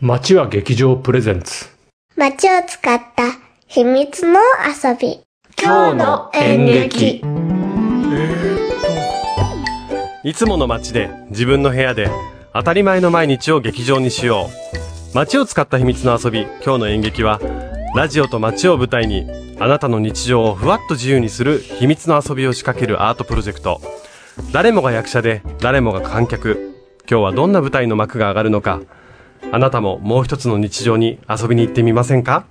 町は劇場プレゼンツ、町を使った秘密の遊び、今日の演劇。いつもの町で、自分の部屋で当たり前の毎日を劇場にしよう。町を使った秘密の遊び、今日の演劇は、ラジオと町を舞台にあなたの日常をふわっと自由にする秘密の遊びを仕掛けるアートプロジェクト。誰もが役者で誰もが観客。今日はどんな舞台の幕が上がるのか、あなたももう一つの日常に遊びに行ってみませんか。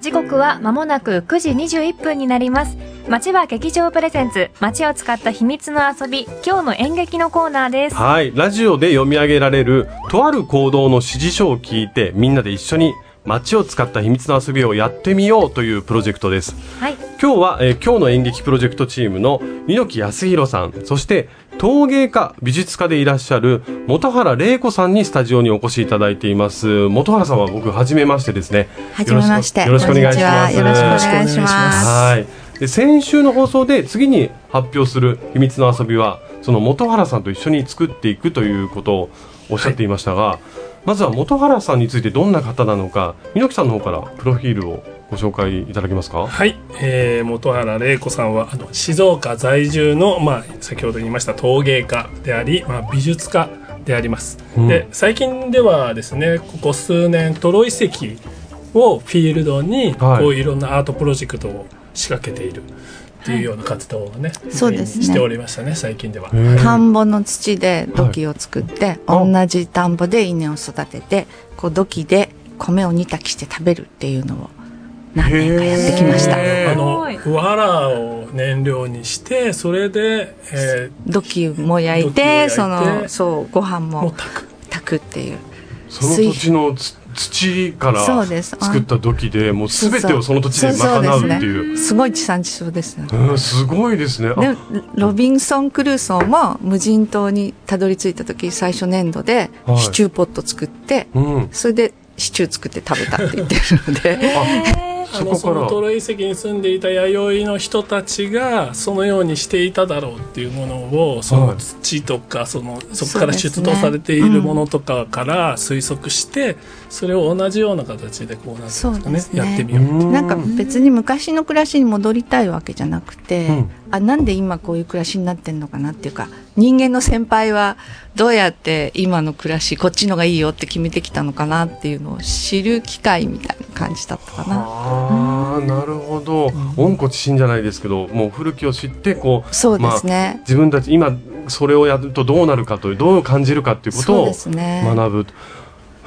時刻は間もなく9時21分になります。町は劇場プレゼンツ、町を使った秘密の遊び、今日の演劇のコーナーです。はい、ラジオで読み上げられるとある行動の指示書を聞いて、みんなで一緒に町を使った秘密の遊びをやってみようというプロジェクトです。はい、今日は、今日の演劇プロジェクトチームの猪木康弘さん、そして陶芸家、美術家でいらっしゃる本原玲子さんにスタジオにお越しいただいています。本原さんは僕、初めましてですね。初めまして。よろしくお願いします。よろしくお願いします。はい。で、先週の放送で次に発表する秘密の遊びは、その本原さんと一緒に作っていくということをおっしゃっていましたが、はい、まずは本原さんについてどんな方なのか、猪木さんの方からプロフィールをご紹介いただけますか。はい、本原玲子さんは静岡在住の、先ほど言いました陶芸家であり、美術家であります。うん、で、最近ではですね、ここ数年トロ遺跡をフィールドにこういろんなアートプロジェクトを仕掛けている。っていうような活動をね、そうですね、しておりましたね、最近では。田んぼの土で土器を作って、同じ田んぼで稲を育てて、こう土器で米を煮炊きして食べるっていうのを何年かやってきました。藁を燃料にして、それで、土器も焼いて、ご飯も炊くっていう。その土地の土から作った土器で、もうすべてをその土地で賄うっていう。すごい地産地消ですね。すごいですね。で、ロビンソン・クルーソーも無人島にたどり着いた時、最初粘土でシチューポット作って、それでシチュー作って食べたって言ってるので。そのトロ遺跡に住んでいた弥生の人たちがそのようにしていただろうっていうものを、その土とか、そこから出土されているものとかから推測して、それを同じような形でこうなんですかね、やってみよう。なんか別に昔の暮らしに戻りたいわけじゃなくて、なんで今こういう暮らしになってんのかなっていうか、人間の先輩はどうやって今の暮らし、こっちのがいいよって決めてきたのかなっていうのを知る機会みたいな感じだったかな。なるほど。温故知新じゃないですけど、もう古きを知って、こう、そうですね。自分たち今それをやるとどうなるかという、どう感じるかということを学ぶ。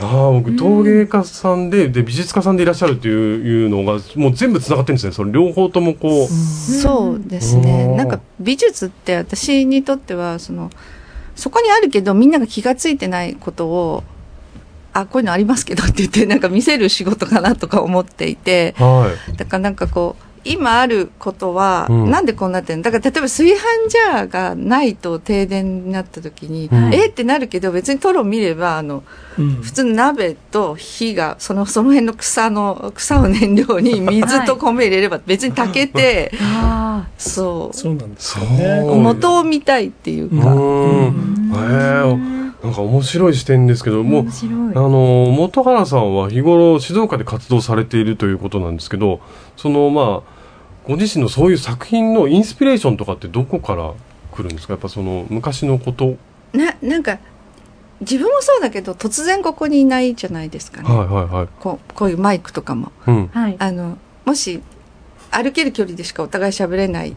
僕、陶芸家さんで、美術家さんでいらっしゃるっていうのが、もう全部繋がってるんですね。それ両方ともこう。そうですね。なんか美術って私にとっては、そこにあるけどみんなが気がついてないことを、こういうのありますけどって言って、なんか見せる仕事かなとか思っていて、だからなんかこう、今あることは、なんでこうなってるの？だから例えば炊飯ジャーがないと停電になった時に、ってなるけど、別にトロ見れば、普通の鍋と火が、その辺の草を燃料に水と米入れれば別に炊けて、そうなんですよね。元を見たいっていうか。なんか面白い視点ですけども、本原さんは日頃静岡で活動されているということなんですけど、ご自身のそういう作品のインスピレーションとかってどこから来るんですか？やっぱその昔のこと。なんか、自分もそうだけど、突然ここにいないじゃないですかね。こういうマイクとかも。もし、歩ける距離でしかお互い喋れない。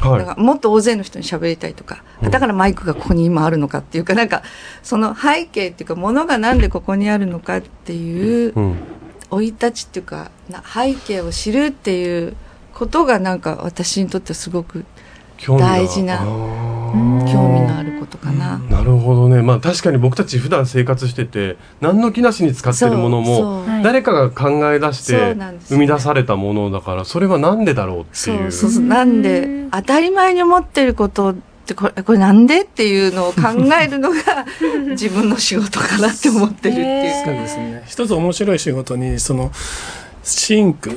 だからもっと大勢の人に喋りたいとか、だからマイクがここに今あるのかっていうか、なんかその背景っていうか、ものがなんでここにあるのかっていう生い立ちっていうか、背景を知るっていうことが、なんか私にとってはすごく大事な興味のあることかな。なるほどね。確かに僕たち普段生活してて、何の気なしに使ってるものも誰かが考え出して生み出されたものだから、それはなんでだろうっていう。なんで当たり前に思ってることってこれなんでっていうのを考えるのが自分の仕事かなって思ってるっていう感じですね。一つ面白い仕事に、シンク、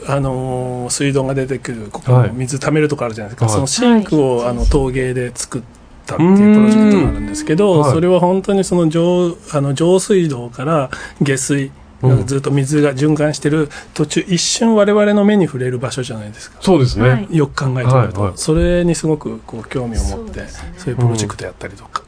水道が出てくる、ここ水溜めるとこあるじゃないですか。そのシンクを陶芸で作って、ったっていうプロジェクトがあるんですけど、はい、それは本当にその上水道から下水、ずっと水が循環してる途中、一瞬我々の目に触れる場所じゃないですか。そうですね。よく考えてみると、はいはい、それにすごくこう興味を持って、そういうプロジェクトやったりとか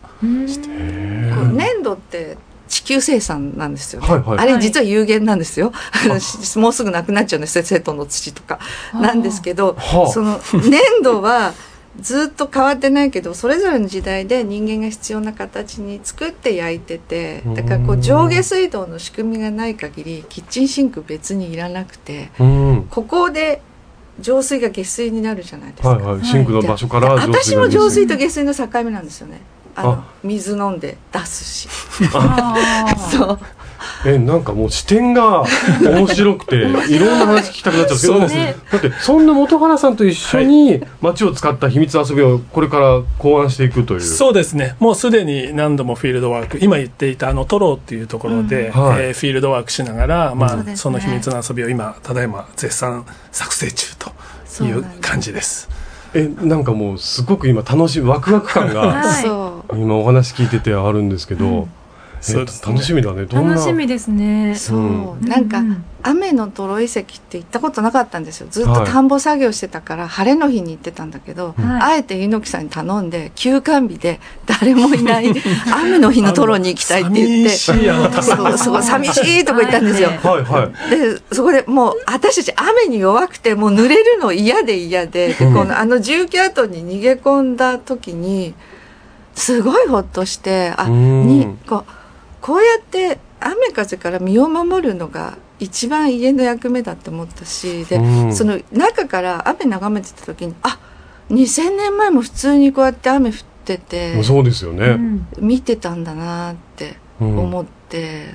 して。粘土って地球生産なんですよね、はいはい、あれ実は有限なんですよ、はい、もうすぐなくなっちゃうんですよ、瀬戸の土とかなんですけど、その粘土はずっと変わってないけど、それぞれの時代で人間が必要な形に作って焼いてて、だからこう上下水道の仕組みがない限りキッチンシンク別にいらなくて、ここで上水が下水になるじゃないですか、はいはい、シンクの場所から上水が下水、私も上水と下水の境目なんですよね。水飲んで出すしそうなんかもう視点が面白くていろんな話聞きたくなっちゃうんですけど、ね、だってそんな本原さんと一緒に街を使った秘密遊びをこれから考案していくという、はい、そうですね。もうすでに何度もフィールドワーク、今言っていたトローっていうところで、うんはいフィールドワークしながら、まあ、その秘密の遊びを今ただいま絶賛作成中という感じです。なんかもうすごく今楽しいワクワク感が今お話聞いててあるんですけど、うん楽しみだね。どんな楽しみですね。そうなんか雨のトロ遺跡って行ったことなかったんですよ。ずっと田んぼ作業してたから、はい、晴れの日に行ってたんだけど、はい、あえて猪木さんに頼んで休館日で誰もいない雨の日のトロに行きたいって言ってそう寂しいとこ行ったんですよ、はいはい、でそこでもう私たち雨に弱くてもう濡れるの嫌で嫌 でこの住居跡に逃げ込んだ時にすごいほっとして、こうやって雨風から身を守るのが一番家の役目だって思ったし、で、その中から雨眺めてた時に2000年前も普通にこうやって雨降ってて、そうですよね、見てたんだなって思って。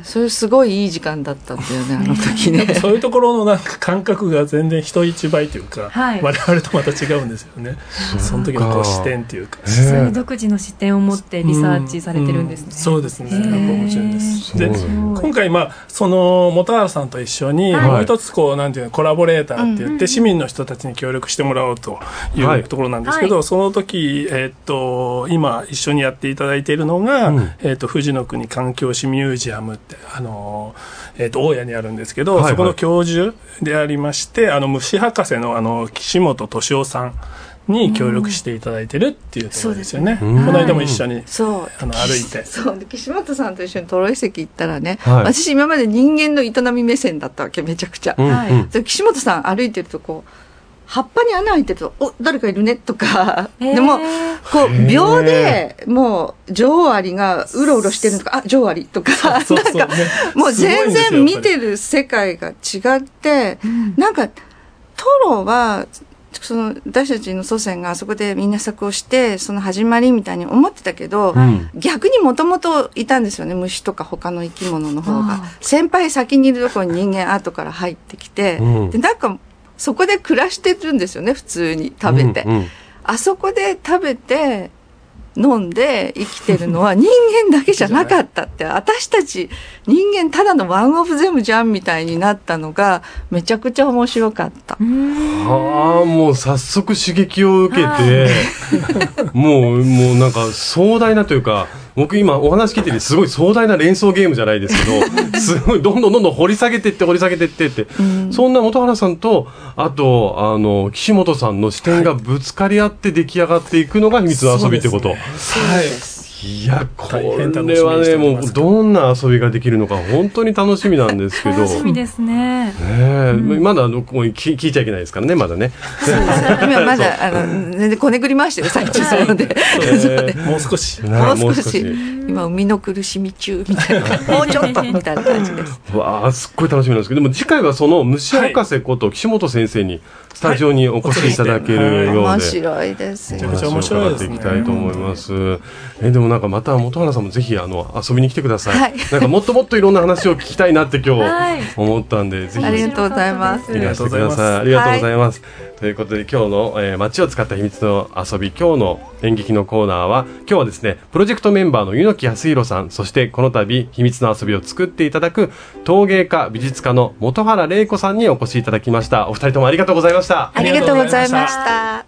それすごいいい時間だったんだよね、あの時ね。そういうところのなんか感覚が全然人一倍というか、はい、我々とまた違うんですよね。その時のこう視点というか、そういう独自の視点を持ってリサーチされてるんですね。そうですね。面白いです。で、今回その本原さんと一緒にもう一つこうなんていうのコラボレーターって言って市民の人たちに協力してもらおうというところなんですけど、はい、その時今一緒にやっていただいているのが、藤野国環境市ミュージジアムって大谷にあるんですけど、はいはい、そこの教授でありまして、虫博士の岸本敏夫さんに協力していただいてるっていうところですよね。この間も一緒に歩いて、そうで岸本さんと一緒にトロ遺跡行ったらね、はい、私今まで人間の営み目線だったわけ、めちゃくちゃ、はい、岸本さん歩いてるとこう葉っぱに穴開いてると誰かいるねとか、でもこう秒でもう女王アリがうろうろしてるのとか女王アリとかなんかもう全然見てる世界が違って、なんかトロはその私たちの祖先があそこで稲作をしてその始まりみたいに思ってたけど、逆にもともといたんですよね、虫とか他の生き物の方が先輩先にいるところに人間後から入ってきて、でなんかそこで暮らしてるんですよね、普通に食べて、あそこで食べて飲んで生きてるのは人間だけじゃなかったって、私たち人間ただのワンオブゼムじゃんみたいになったのがめちゃくちゃ面白かった。もう早速刺激を受けてもうなんか壮大なというか、僕今お話聞いててすごい壮大な連想ゲームじゃないですけどすごいどんどん掘り下げてって掘り下げてってって、そんな本原さんとあと岸本さんの視点がぶつかり合って出来上がっていくのが秘密の遊びってこと、いやこれはねもうどんな遊びができるのか本当に楽しみなんですけど楽しみですね。まだ聞いちゃいけないですからね、まだね今まだ全然こねくり回してる最中なので、もう少し今海の苦しみ中みたいな、もうちょっとみたいな感じです。わあすっごい楽しみなんですけど、でも次回はその虫博士こと岸本先生にスタジオにお越しいただけるようで、面白いですよ、お話を伺っていきたいと思います。でもなんかまた本原さんもぜひ遊びに来てください、はい、なんかもっともっといろんな話を聞きたいなって今日思ったんで、はい、ぜひありがとうございます、ありがとうございます、ありがとうございます、はい、ということで今日の、街を使った秘密の遊び、今日の演劇のコーナーは今日はですねプロジェクトメンバーの柚木康弘さん、そしてこの度秘密の遊びを作っていただく陶芸家美術家の本原玲子さんにお越しいただきました。お二人ともありがとうございました。ありがとうございました。